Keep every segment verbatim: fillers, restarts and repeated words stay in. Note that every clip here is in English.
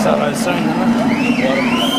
Saturday soon, isn't it?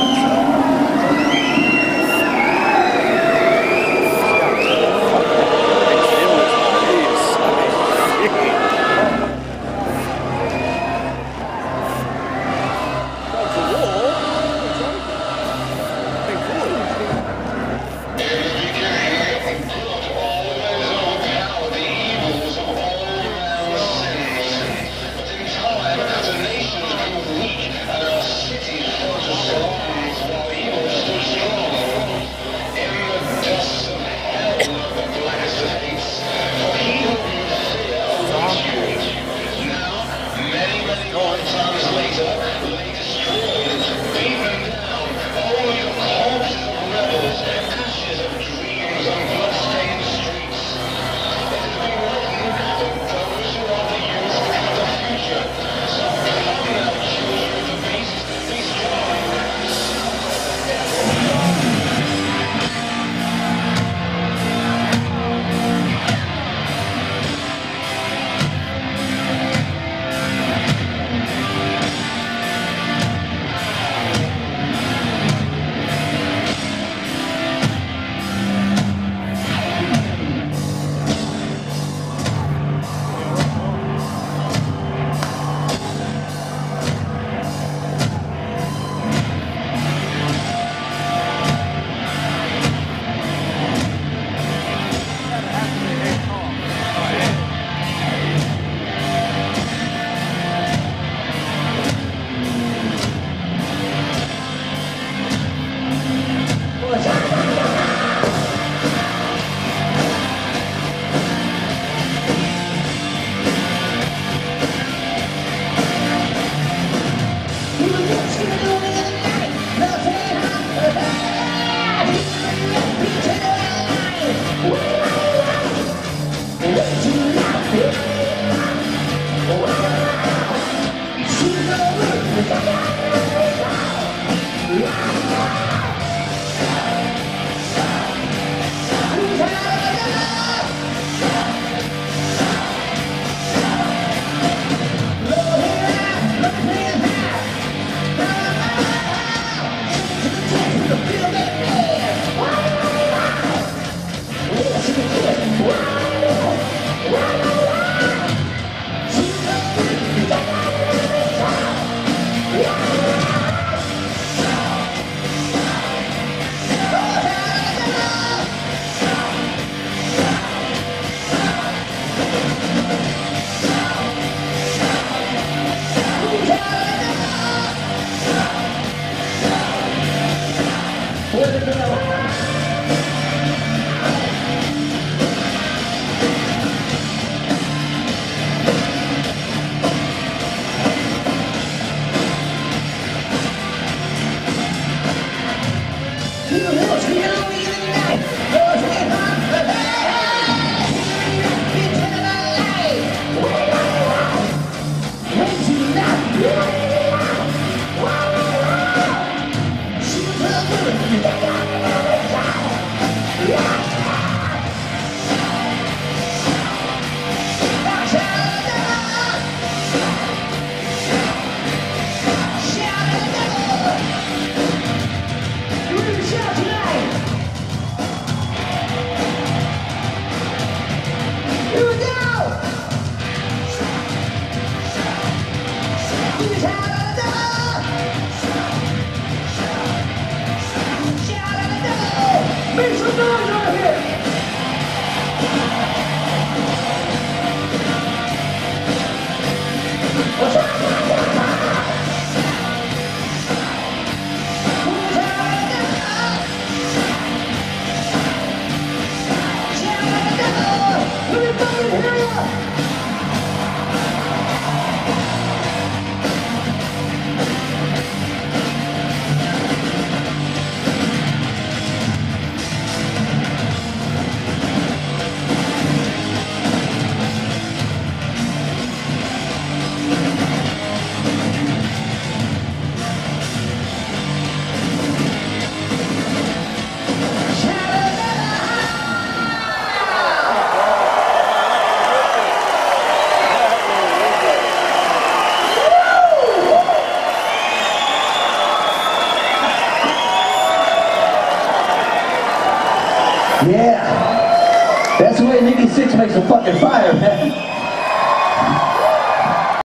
Yeah. That's the way Nikki Sixx makes a fucking fire, man.